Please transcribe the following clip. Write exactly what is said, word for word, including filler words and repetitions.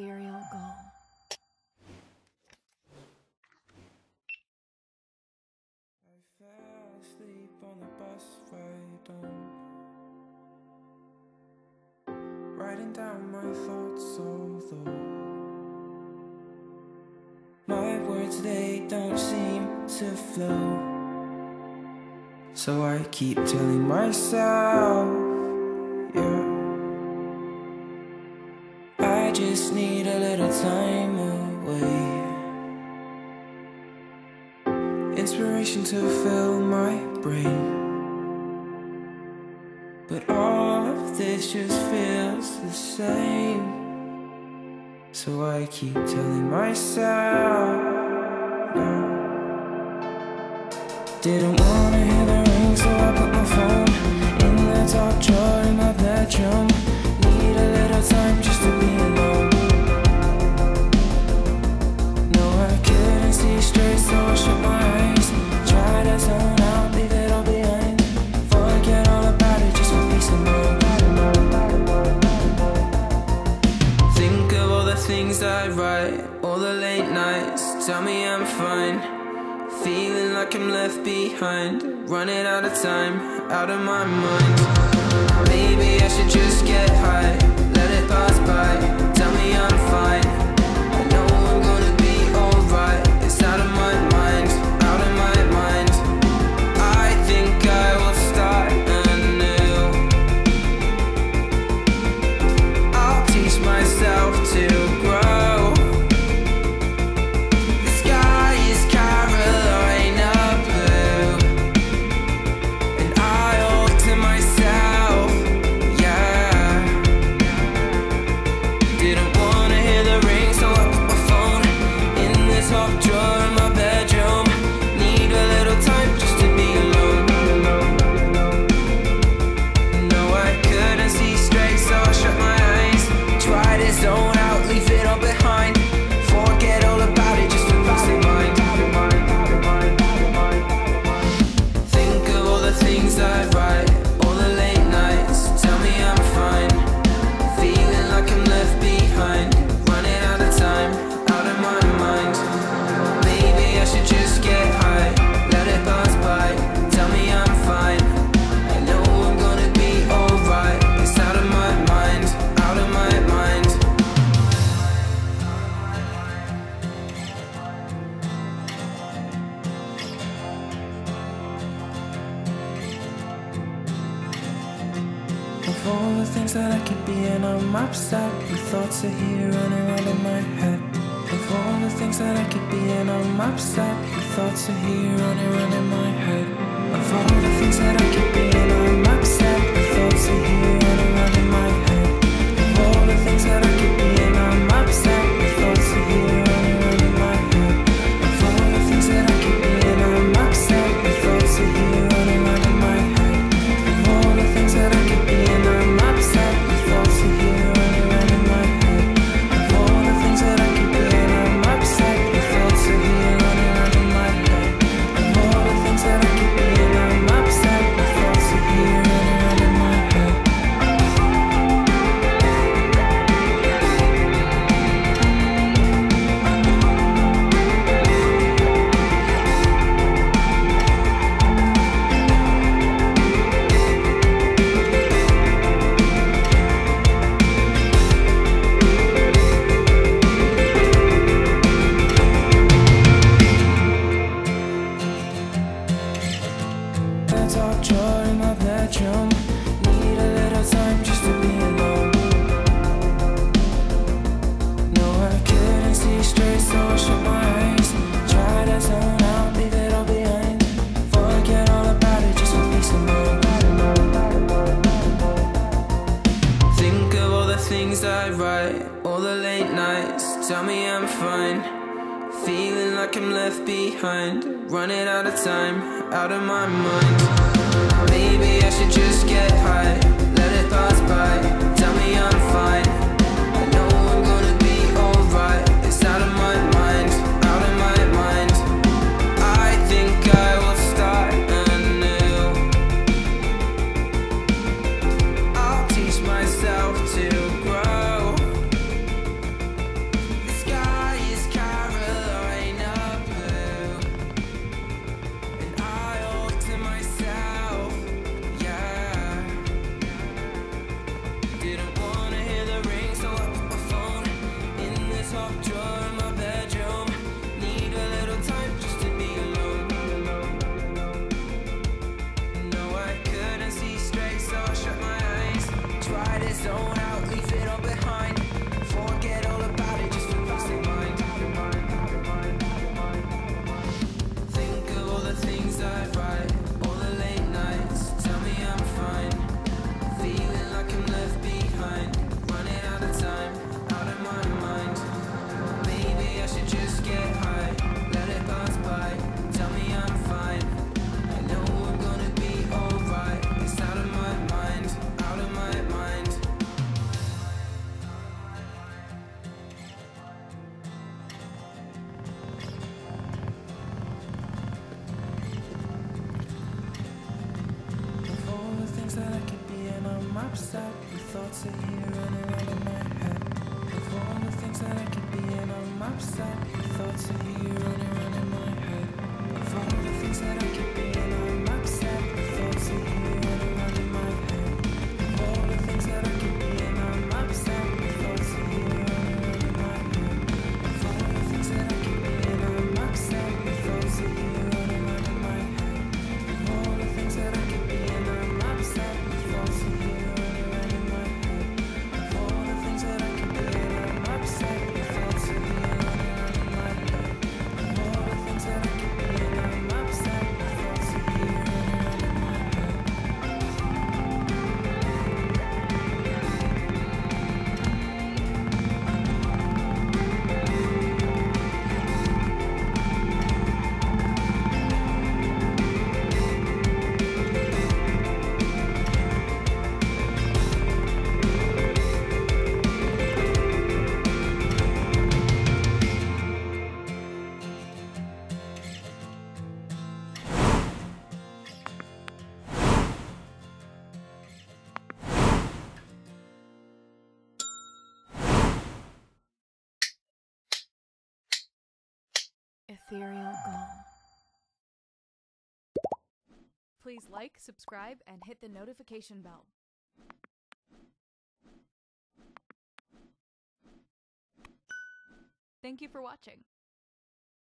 ethereal goal. I fell asleep on the bus ride home, writing down my thoughts, although my words, they don't seem to flow. So I keep telling myself, I just need a little time away, inspiration to fill my brain. But all of this just feels the same, so I keep telling myself no. Didn't wanna hear the ring, so I put my phone in the top drawer in my bedroom. Need a little time just to be alone. Straight, so I shut my eyes, try to zone out, leave it all behind, forget all about it, just for peace of mind. Think of all the things I write, all the late nights, tell me I'm fine, feeling like I'm left behind, running out of time, out of my mind. Maybe I should just get high, let it pass by, tell me I'm fine. sit here running around in my head with all the things that I could be, and I'm upset. Thoughts of you running around in my head with all the things that I could be, and I'm upset. Thoughts of you running around in my head with all the things that I could be, and I'm upset. Thoughts of you running around in my head with all the things that I could be, and I'm upset. Thoughts of you running around in my head with all the things that I could be, and I'm upset. Thoughts of you. Ethereal Golem. Please like, subscribe, and hit the notification bell. Thank you for watching.